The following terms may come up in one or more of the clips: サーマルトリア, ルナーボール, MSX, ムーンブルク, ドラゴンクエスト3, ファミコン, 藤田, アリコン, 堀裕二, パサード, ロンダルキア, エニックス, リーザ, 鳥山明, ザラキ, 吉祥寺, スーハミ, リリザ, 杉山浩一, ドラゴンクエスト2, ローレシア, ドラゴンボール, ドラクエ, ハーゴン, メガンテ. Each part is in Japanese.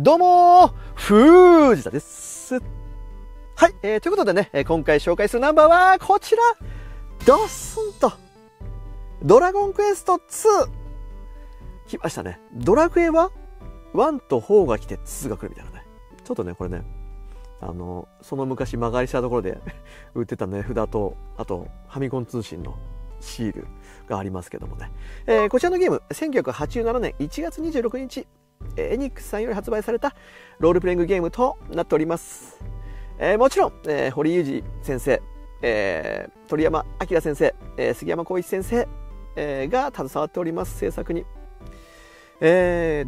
どうもー、藤田です。はい、ということでね、今回紹介するナンバーはこちら、ドスンとドラゴンクエスト2来ましたね。ドラクエは1と4が来て2が来るみたいなね。ちょっとね、これね、その昔間借りしたところで売ってたね、札と、あと、ファミコン通信のシールがありますけどもね。こちらのゲーム、1987年1月26日、エニックスさんより発売されたロールプレイングゲームとなっております。もちろん、堀裕二先生、鳥山明先生、杉山浩一先生、が携わっております、制作に。ド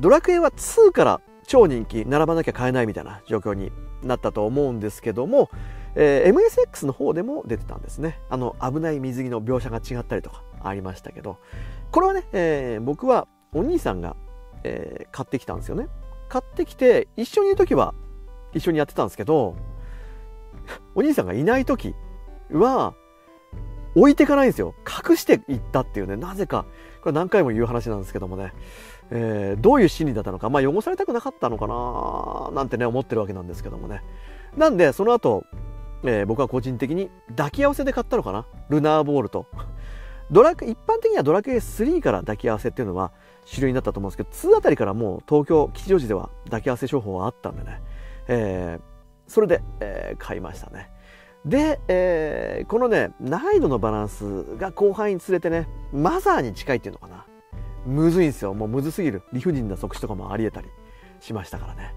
ラクエは2から超人気、並ばなきゃ買えないみたいな状況になったと思うんですけども、MSX の方でも出てたんですね。危ない水着の描写が違ったりとかありましたけど、これはね、僕はお兄さんが買ってきたんですよね。買ってきて一緒にいる時は一緒にやってたんですけど、お兄さんがいない時は置いてかないんですよ。隠していったっていうね。なぜかこれ何回も言う話なんですけどもね、どういう心理だったのか、まあ汚されたくなかったのかななんてね思ってるわけなんですけどもね。なんでその後、僕は個人的に抱き合わせで買ったのかな、ルナーボールと一般的にはドラクエ3から抱き合わせっていうのは主流になったと思うんですけど、2あたりからもう東京吉祥寺では抱き合わせ商法はあったんでね、それで、買いましたね。で、このね難易度のバランスが後半につれてね、マザーに近いっていうのかな、むずいんですよ。もうむずすぎる、理不尽な即死とかもありえたりしましたからね。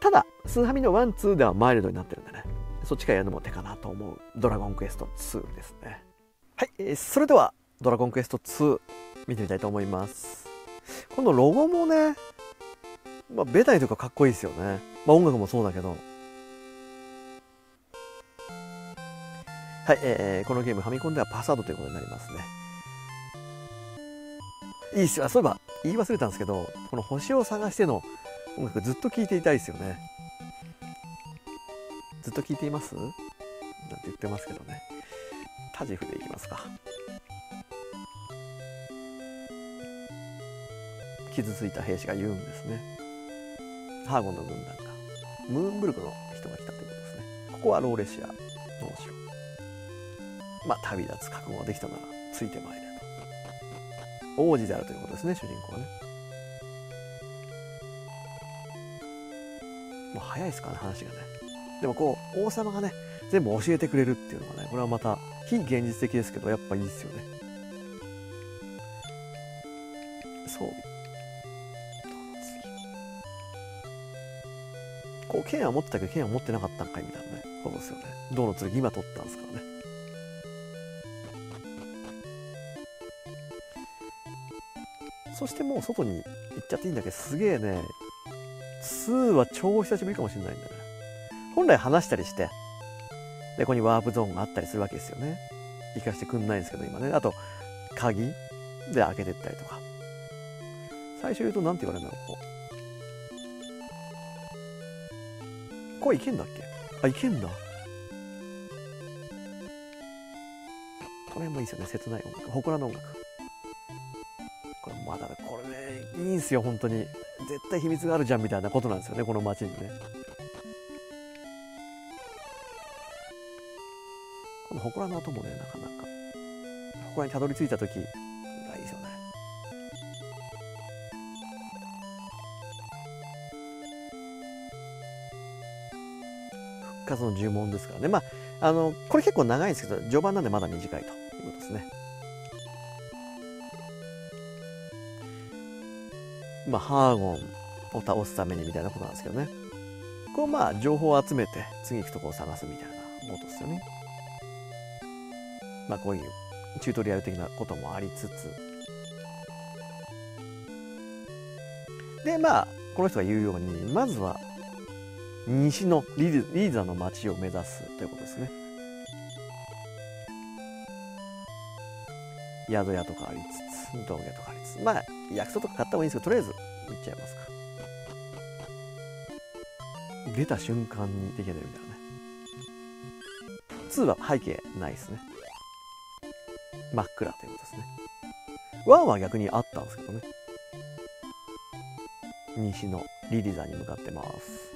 ただスーハミの1、2ではマイルドになってるんでね、そっちからやるのも手かなと思うドラゴンクエスト2ですね。はい、それではドラゴンクエスト2見てみたいと思います。このロゴもね、まあ、ベタにとかかっこいいですよね。まあ、音楽もそうだけど。はい、このゲームファミコンではパサードということになりますね。いいっすよ。そういえば言い忘れたんですけど、この星を探しての音楽ずっと聴いていたいですよね。ずっと聴いていますなんて言ってますけどね。タジフでいきますか。傷ついた兵士が言うんですね。ハーゴンの軍団がムーンブルクの人が来たということですね。ここはローレシアのお城。まあ旅立つ覚悟ができたならついてまいれと。王子であるということですね、主人公はね。もう早いですからね、話がね。でもこう王様がね全部教えてくれるっていうのがね、これはまた非現実的ですけどやっぱいいですよね。装備。こう剣は持ってたけど剣は持ってなかったんかいみたいなね、そうですよね。銅の剣今取ったんですからね。そしてもう外に行っちゃっていいんだけど、すげえね、2は超久しぶりかもしれないんだね。本来話したりして、でここにワープゾーンがあったりするわけですよね。行かしてくんないんですけど今ね。あと鍵で開けてったりとか。最初言うとなんて言われるんだろう。こうここ行けんだっけ？あ、行けんだ。この辺もいいですよね。切ない音楽、ほこらの音楽。これまだこれねいいんすよ本当に。絶対秘密があるじゃんみたいなことなんですよね、この街にね。このほこらの音もねなかなか。ほこらにたどり着いた時がいいですよね。数の呪文ですからね。まあこれ結構長いんですけど、序盤なんでまだ短いということですね。まあハーゴンを倒すためにみたいなことなんですけどね。こうまあ情報を集めて次行くとこを探すみたいなことですよね。まあこういうチュートリアル的なこともありつつで、まあこの人が言うようにまずは西のリーザの町を目指すということですね。宿屋とかありつつ、道具屋とかありつつ、まあ薬草とか買った方がいいんですけど、とりあえず行っちゃいますか。出た瞬間にできるみたいなね。2は背景ないですね。真っ暗ということですね。1は逆にあったんですけどね。西のリリザに向かってます。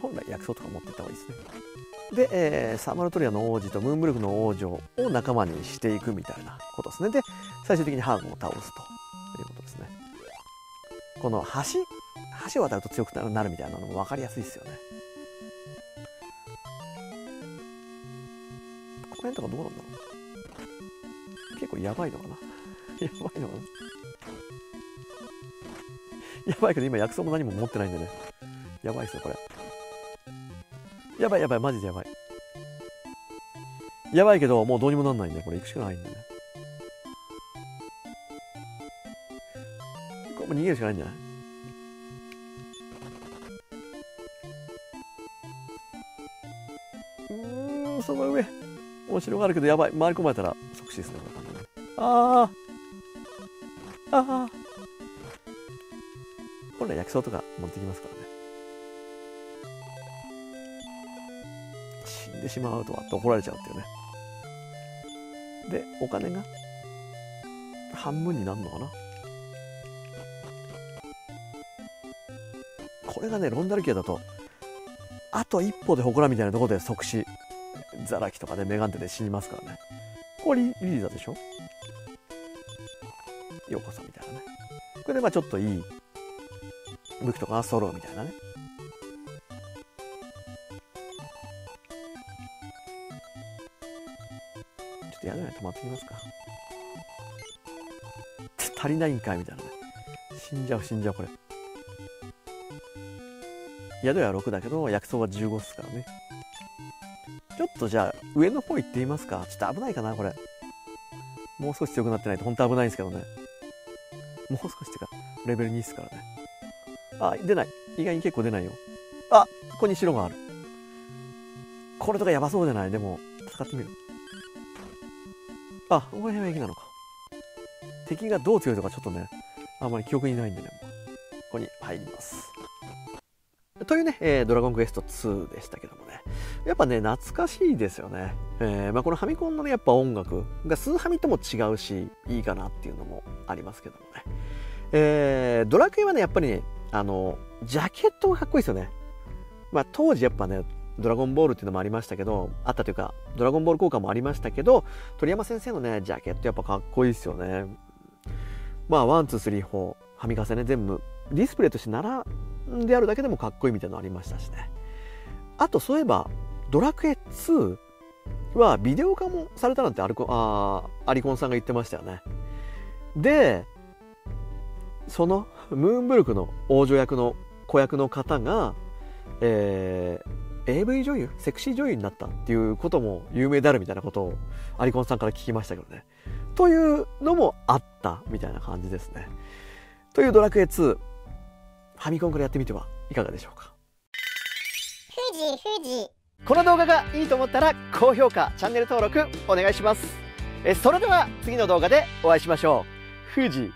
本来薬草とか持ってった方がいいですね。で、サーマルトリアの王子とムーンブルクの王女を仲間にしていくみたいなことですね。で最終的にハーゴンを倒すということですね。この橋を渡ると強くなるみたいなのも分かりやすいですよね。この辺とかどうなんだろう、結構やばいのかなやばいのかなやばいけど今薬草も何も持ってないんでね、やばいですよこれ。やばいやばい、マジでやばい。やばいけど、もうどうにもなんないんで、これ行くしかないんでね。これも逃げるしかないんじゃない？その上。お城があるけどやばい。回り込まれたら即死ですね、これね。ああ。ああ。本来薬草とか持ってきますからね。死んでしまうとは怒られちゃうっていうね。でお金が半分になるのかな。これがねロンダルキアだとあと一歩で祠みたいなところで即死、ザラキとかねメガンテで死にますからね。これリリザでしょ、ようこそみたいなね。これでまあちょっといい武器とかが揃うみたいなね。やだね、止まってきますか。足りないんかいみたいなね。死んじゃうこれ。宿屋は6だけど薬草は15っすからね。ちょっとじゃあ上の方行ってみますか。ちょっと危ないかなこれ。もう少し強くなってないと本当危ないんですけどね。もう少しってかレベル2っすからね。あ、出ない。意外に結構出ないよ。あ、ここに白がある。これとかやばそうじゃない？でも使ってみる。あ、この辺は駅なのか。敵がどう強いとかちょっとねあんまり記憶にないんでね、ここに入りますというね、ドラゴンクエスト2でしたけどもね、やっぱね懐かしいですよね。まあ、このファミコンのねやっぱ音楽がスーハミとも違うしいいかなっていうのもありますけどもね、ドラクエはねやっぱりねジャケットがかっこいいですよね。まあ、当時やっぱねドラゴンボールっていうのもありましたけど、あったというかドラゴンボール効果もありましたけど、鳥山先生のねジャケットやっぱかっこいいですよね。まあワンツースリー4ファミカセね全部ディスプレイとして並んであるだけでもかっこいいみたいなのありましたしね。あとそういえばドラクエ2はビデオ化もされたなんてアリコンさんが言ってましたよね。でそのムーンブルクの王女役の子役の方がAV 女優、セクシー女優になったっていうことも有名であるみたいなことをアリコンさんから聞きましたけどね。というのもあったみたいな感じですね。というドラクエ2、ファミコンからやってみてはいかがでしょうか。この動画がいいと思ったら高評価、チャンネル登録お願いします。それでは次の動画でお会いしましょう。富士